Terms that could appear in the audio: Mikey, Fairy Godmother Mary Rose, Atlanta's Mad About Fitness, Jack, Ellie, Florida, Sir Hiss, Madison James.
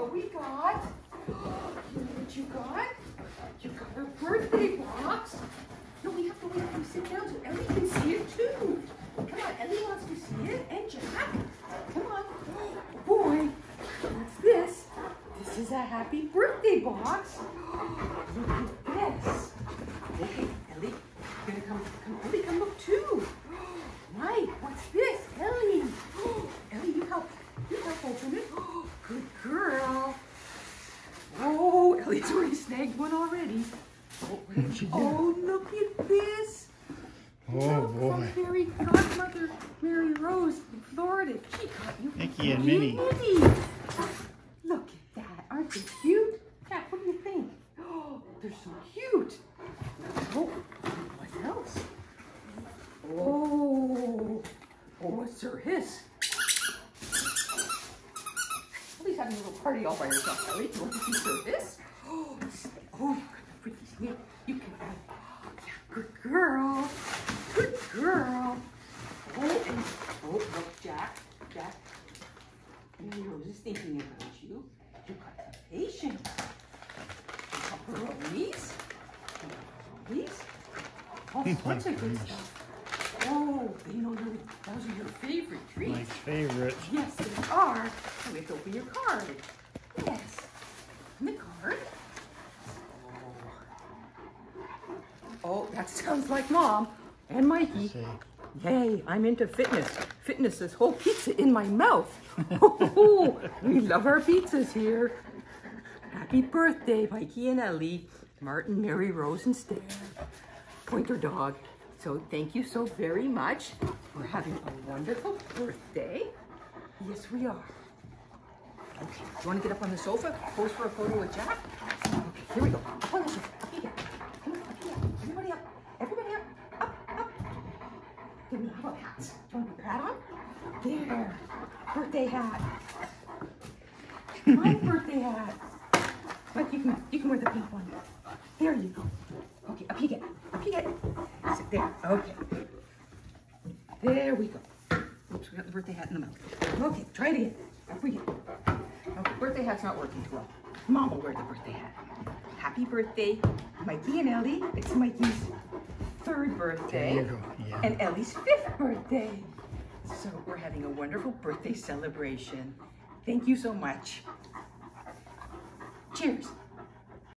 But we got, you know what you got? You got our birthday box. No, we have to wait until we sit down so Ellie can see it too. Come on, Ellie wants to see it, and Jack. Come on. Oh boy, what's this? This is a happy birthday box. Look at this. Okay, Ellie, you're gonna come, Ellie, come look too. Mike, what's this? Ellie. Ellie, you help open it. Good girl. Oh, Ellie's already snagged one already. Oh, look at this. Oh, boy. Fairy Godmother Mary Rose in Florida. She got you. Mickey and Minnie. Look at that. Aren't they cute? Jack, what do you think? Oh, they're so cute. Oh, what else? Oh, oh, it's Sir Hiss. Ellie's having a little party all by herself, Ellie. Do you want to see Sir Hiss? Oh, oh, you got the pretty you can have. Oh, yeah, good girl. Good girl. Oh, and oh, look, Jack. Jack. Mary Rose is thinking about you. You got some patience. You got rollies. All sorts of good stuff. Oh, you know, those are your favorite treats. My favorite. Yes, they are. And we have to open your card. Yes. Open the card. Oh, that sounds like Mom and Mikey. Yay, I'm into fitness. Fitness, this whole pizza in my mouth. Oh, we love our pizzas here. Happy birthday, Mikey and Ellie. Martin, Mary, Rose, and Stan. Pointer dog. So thank you so very much. We're having a wonderful birthday. Yes, we are. Okay, do you want to get up on the sofa? Pose for a photo with Jack? Okay, here we go. Up on the sofa. Come on, everybody up. Everybody up. Up, up. Give me your hats. Do you want to put your hat on? There. Birthday hat. My birthday hat. But you can wear the pink one. There you go. Okay, up you get. Up you get. Sit there. Okay. There we go. Oops, we got the birthday hat in the mouth. Okay, try it again. Up we go. Okay, birthday hat's not working too well. Mom will wear the birthday hat. Happy birthday, Mikey and Ellie. It's Mikey's third birthday. There you go. Yeah. And Ellie's fifth birthday. So we're having a wonderful birthday celebration. Thank you so much. Cheers.